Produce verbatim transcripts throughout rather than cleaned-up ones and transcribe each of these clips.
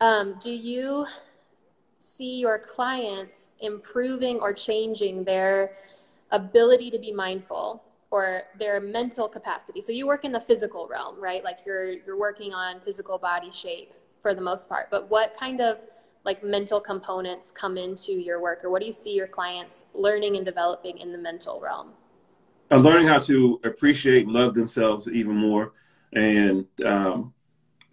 Um, do you see your clients improving or changing their ability to be mindful or their mental capacity? So you work in the physical realm, right? Like you're, you're working on physical body shape for the most part, but what kind of like mental components come into your work, or what do you see your clients learning and developing in the mental realm? I'm learning how to appreciate and love themselves even more, and um,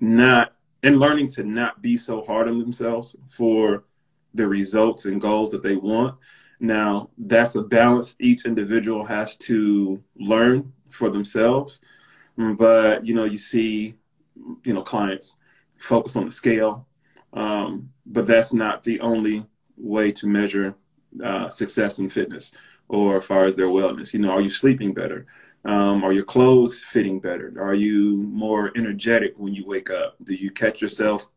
not, and learning to not be so hard on themselves for the results and goals that they want. Now, that's a balance each individual has to learn for themselves. But, you know, you see, you know, clients focus on the scale, um, but that's not the only way to measure uh, success in fitness or as far as their wellness. You know, are you sleeping better? Um, are your clothes fitting better? Are you more energetic when you wake up? Do you catch yourself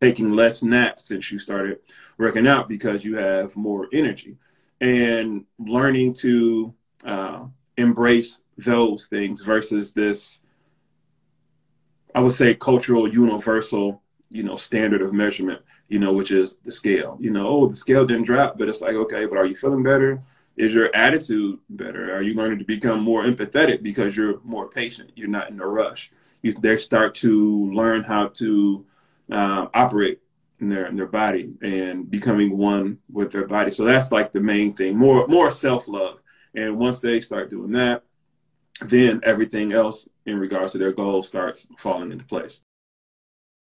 taking less naps since you started working out because you have more energy? And learning to uh, embrace those things versus this, I would say, cultural, universal, you know, standard of measurement, you know, which is the scale. You know, oh, the scale didn't drop, but it's like, okay, but are you feeling better? Is your attitude better? Are you learning to become more empathetic because you're more patient? You're not in a rush. You, they start to learn how to uh, operate in their in their body and becoming one with their body. So that's like the main thing, more more self-love. And once they start doing that, then everything else in regards to their goals starts falling into place.